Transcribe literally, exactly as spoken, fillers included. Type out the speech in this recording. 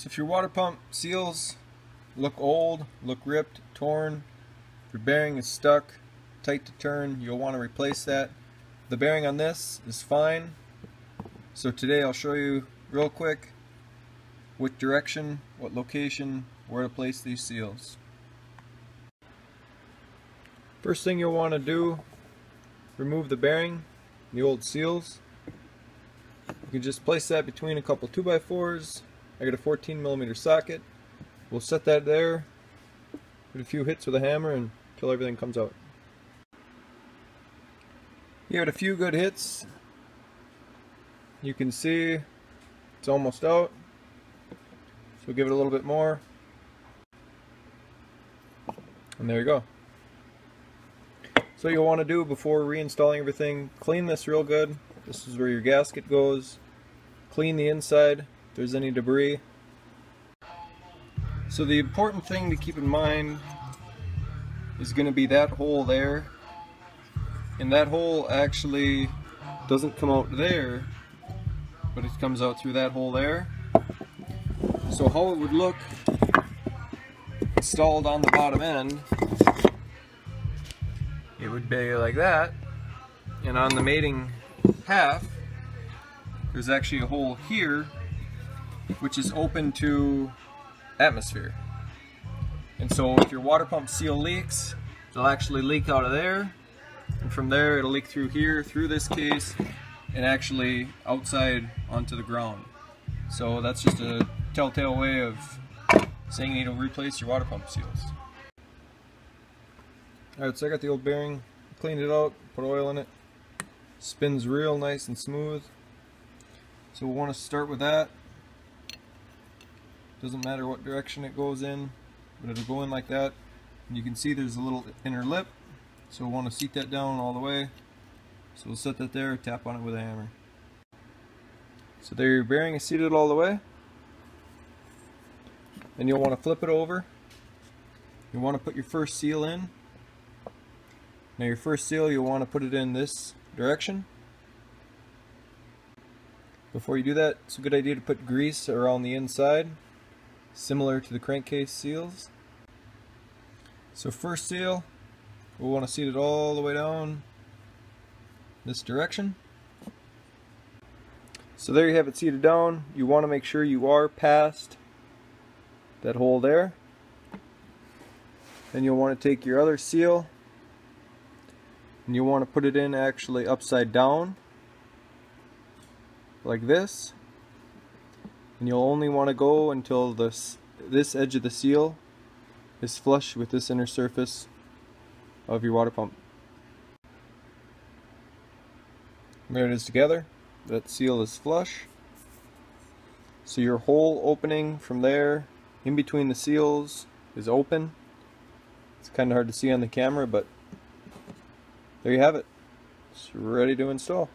So if your water pump seals look old, look ripped, torn, if your bearing is stuck, tight to turn, you'll want to replace that. The bearing on this is fine. So today I'll show you real quick what direction, what location, where to place these seals. First thing you'll want to do, remove the bearing, the old seals. You can just place that between a couple two by fours. I got a fourteen millimeter socket. We'll set that there, with a few hits with a hammer and until everything comes out. Give it a few good hits. You can see it's almost out, so we'll give it a little bit more. And there you go. So you'll want to do before reinstalling everything, clean this real good. This is where your gasket goes. Clean the inside if there's any debris. So the important thing to keep in mind is going to be that hole there, and that hole actually doesn't come out there, but it comes out through that hole there. So how it would look installed on the bottom end, it would be like that, and on the mating half there's actually a hole here which is open to atmosphere. And so if your water pump seal leaks, it'll actually leak out of there, and from there it'll leak through here, through this case, and actually outside onto the ground. So that's just a telltale way of saying you need to replace your water pump seals. Alright, so I got the old bearing, cleaned it out, put oil in it, spins real nice and smooth. So we'll want to start with that. Doesn't matter what direction it goes in, but it'll go in like that. And you can see there's a little inner lip, so we'll want to seat that down all the way. So we'll set that there, tap on it with a hammer. So there your bearing is seated all the way. Then you'll want to flip it over. You want to put your first seal in. Now your first seal, you'll want to put it in this direction. Before you do that, it's a good idea to put grease around the inside, similar to the crankcase seals. So first seal, we'll want to seat it all the way down this direction. So there you have it seated down. You want to make sure you are past that hole there. Then you'll want to take your other seal and you want to put it in actually upside down like this, and you'll only want to go until this this edge of the seal is flush with this inner surface of your water pump. There it is together. That seal is flush. So your whole opening from there in between the seals is open. It's kind of hard to see on the camera, but there you have it. It's ready to install.